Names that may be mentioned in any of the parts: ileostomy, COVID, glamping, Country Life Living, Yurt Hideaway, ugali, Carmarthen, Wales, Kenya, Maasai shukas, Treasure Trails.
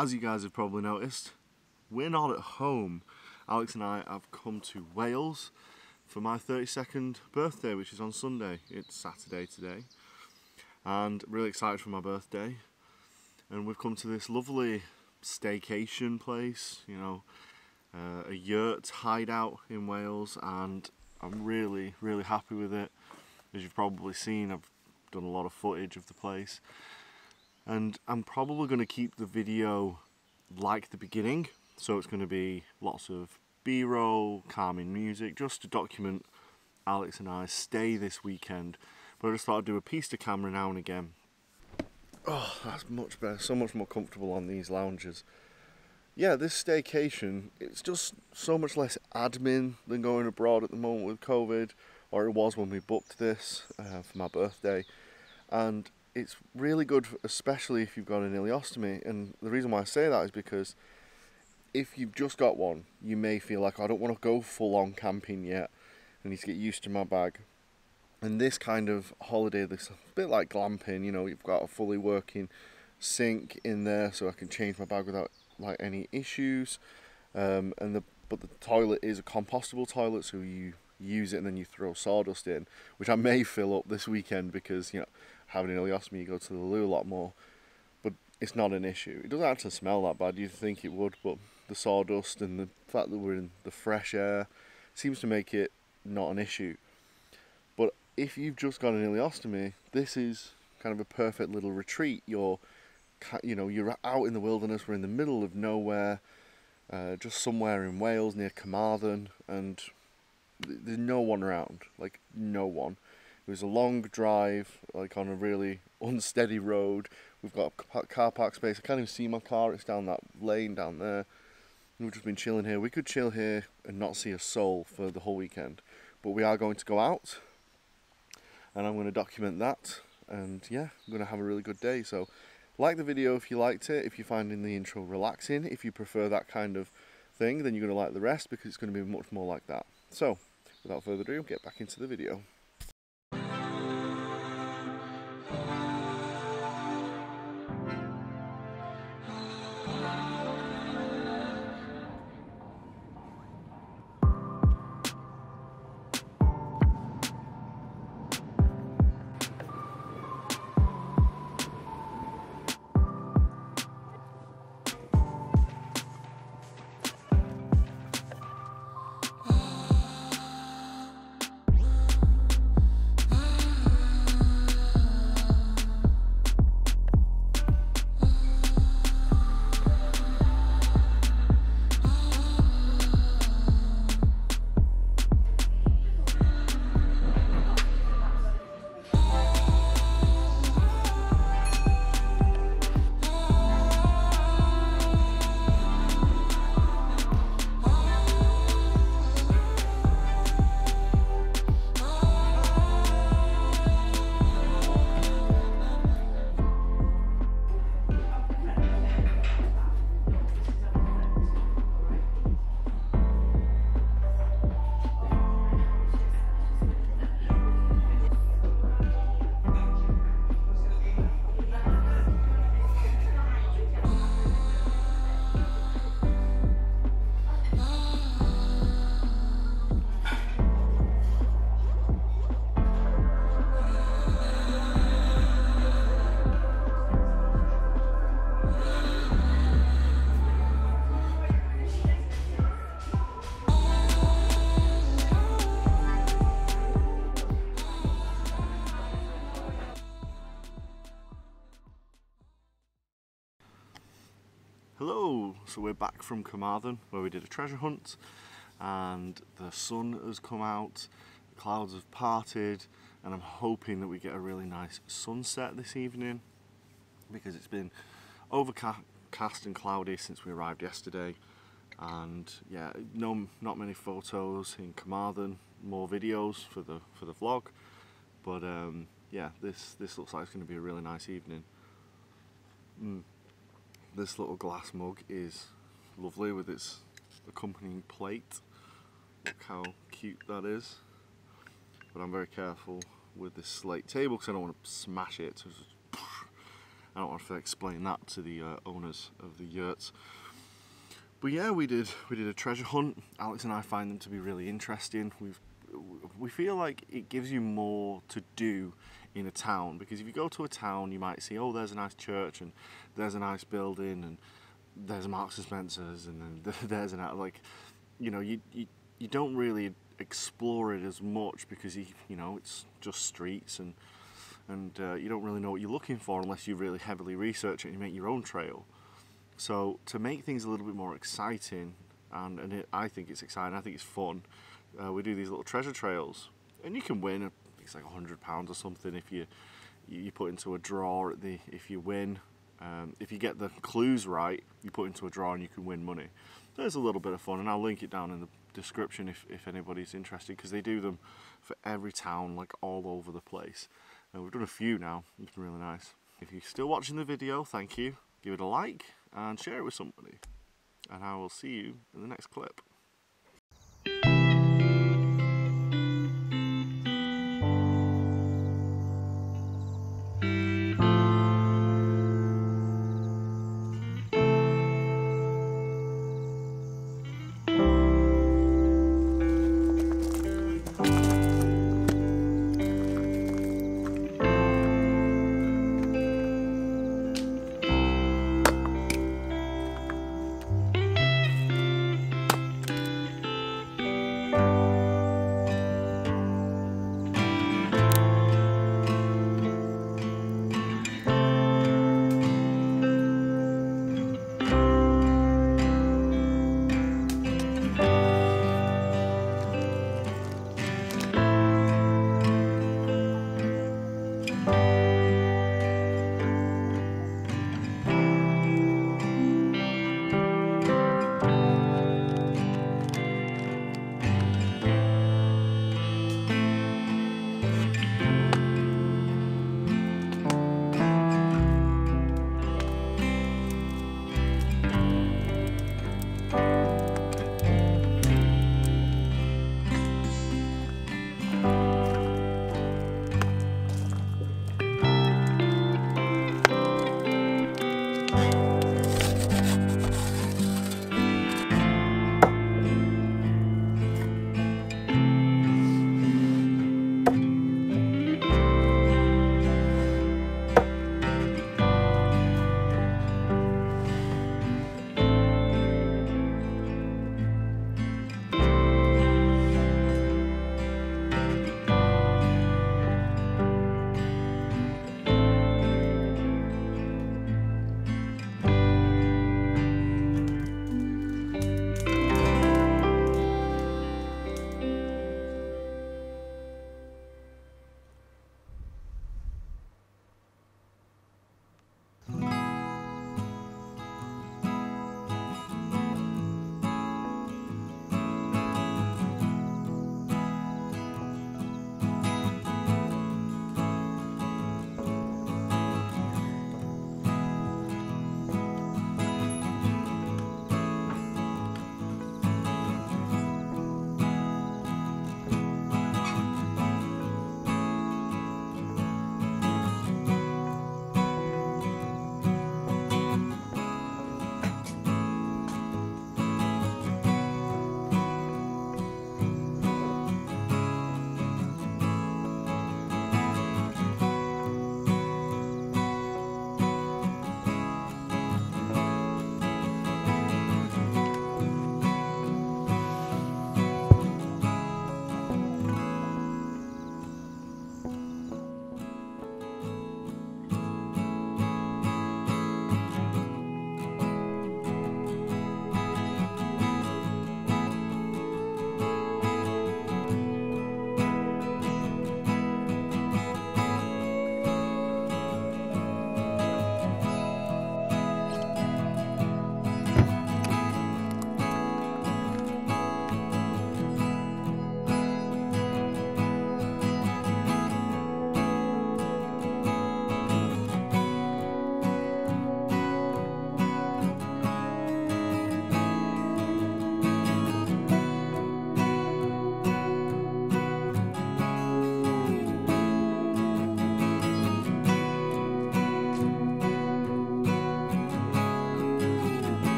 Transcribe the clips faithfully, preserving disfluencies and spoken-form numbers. as you guys have probably noticed, we're not at home. Alex and I have come to Wales for my thirty-second birthday, which is on Sunday. It's Saturday today, and really excited for my birthday. And we've come to this lovely staycation place, you know, uh, a yurt hideout in Wales, and I'm really, really happy with it. As you've probably seen, I've done a lot of footage of the place, and I'm probably going to keep the video like the beginning, so it's going to be lots of B-roll, calming music, just to document Alex and I's stay this weekend. But I just thought I'd do a piece to camera now and again. Oh, that's much better, so much more comfortable on these lounges. Yeah, this staycation, it's just so much less admin than going abroad at the moment with COVID, or it was when we booked this uh, for my birthday. And it's really good, especially if you've got an ileostomy. And the reason why I say that is because if you've just got one, you may feel like, oh, I don't want to go full on camping yet, I need to get used to my bag. And this kind of holiday, this a bit like glamping, you know, you've got a fully working sink in there, so I can change my bag without like any issues. Um, and the but the toilet is a compostable toilet, so you use it and then you throw sawdust in, which I may fill up this weekend because, you know, having an ileostomy, you go to the loo a lot more. But it's not an issue. It doesn't actually smell that bad. You'd think it would, but the sawdust and the fact that we're in the fresh air seems to make it not an issue. But if you've just got an ileostomy, this is kind of a perfect little retreat. You're, you know, you're out in the wilderness. We're in the middle of nowhere, uh, just somewhere in Wales near Carmarthen, and there's no one around, like no one. It was a long drive, like on a really unsteady road. We've got a car park space. I can't even see my car. It's down that lane down there. We've just been chilling here. We could chill here and not see a soul for the whole weekend, but we are going to go out, and I'm going to document that. And yeah, I'm going to have a really good day. So like the video if you liked it, if you're finding the intro relaxing, if you prefer that kind of thing, then you're going to like the rest, because it's going to be much more like that. So, without further ado, get back into the video. Hello, so we're back from Carmarthen, where we did a treasure hunt, and the sun has come out, the clouds have parted, and I'm hoping that we get a really nice sunset this evening, because it's been overcast and cloudy since we arrived yesterday. And yeah, no, not many photos in Carmarthen, more videos for the for the vlog, but um, yeah, this this looks like it's going to be a really nice evening. Mm. This little glass mug is lovely with its accompanying plate. Look how cute that is. But I'm very careful with this slate table because I don't want to smash it. So just, I don't know if I explained that to the uh, owners of the yurts. But yeah, we did we did a treasure hunt. Alex and I find them to be really interesting. We've we feel like it gives you more to do in a town, because if you go to a town you might see, oh, there's a nice church and there's a nice building and there's a Marks and Spencer's and then there's an, like, you know, you, you you don't really explore it as much because you you know it's just streets and and uh, you don't really know what you're looking for unless you really heavily research it and you make your own trail. So to make things a little bit more exciting, and, and it, I think it's exciting, I think it's fun, uh, we do these little treasure trails, and you can win, I think it's like a hundred pounds or something if you you put into a draw at the if you win. Um, if you get the clues right, you put into a draw and you can win money. So it's a little bit of fun, and I'll link it down in the description if, if anybody's interested, because they do them for every town, like all over the place. And we've done a few now, it's been really nice. If you're still watching the video, thank you. Give it a like and share it with somebody. And I will see you in the next clip.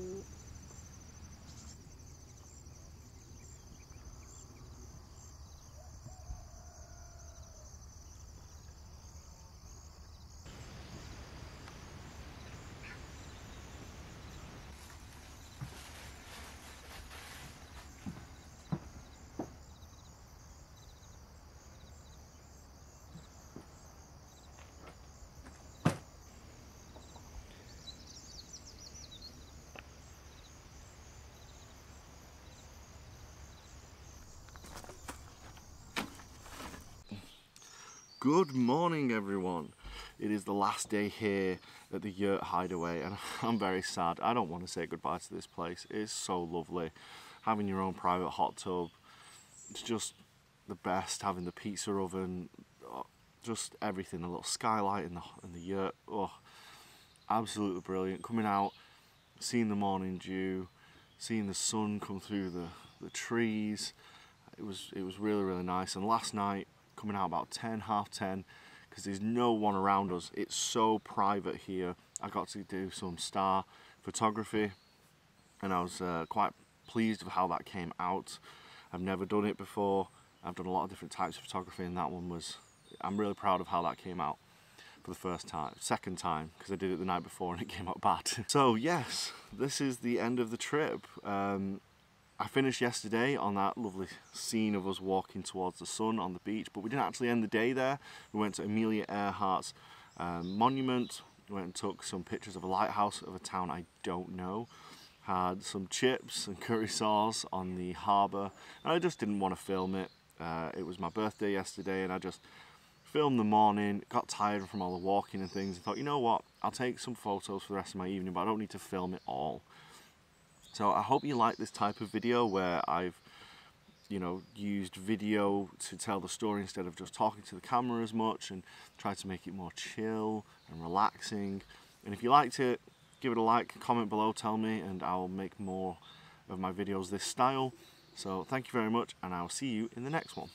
cute. Good morning everyone. It is the last day here at the Yurt Hideaway and I'm very sad. I don't want to say goodbye to this place. It's so lovely. Having your own private hot tub, it's just the best. Having the pizza oven, just everything. A little skylight in the, in the yurt. Oh, absolutely brilliant. Coming out, seeing the morning dew, seeing the sun come through the, the trees. It was, it was really, really nice. And last night, coming out about ten, half ten, because there's no one around us. It's so private here. I got to do some star photography and I was uh, quite pleased with how that came out. I've never done it before. I've done a lot of different types of photography and that one was, I'm really proud of how that came out for the first time, second time, because I did it the night before and it came out bad. So yes, this is the end of the trip. Um, I finished yesterday on that lovely scene of us walking towards the sun on the beach, but we didn't actually end the day there. We went to Amelia Earhart's um, monument, we went and took some pictures of a lighthouse of a town I don't know, had some chips and curry sauce on the harbour, and I just didn't want to film it. Uh, it was my birthday yesterday and I just filmed the morning, got tired from all the walking and things and thought, you know what, I'll take some photos for the rest of my evening, but I don't need to film it all. So I hope you like this type of video where I've, you know, used video to tell the story instead of just talking to the camera as much and try to make it more chill and relaxing. And if you liked it, give it a like, comment below, tell me, and I'll make more of my videos this style. So thank you very much and I'll see you in the next one.